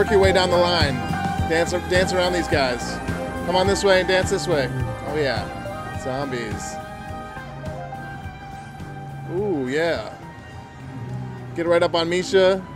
Work your way down the line. Dance around these guys. Come on this way and dance this way. Oh yeah, zombies. Ooh yeah. Get right up on Misha.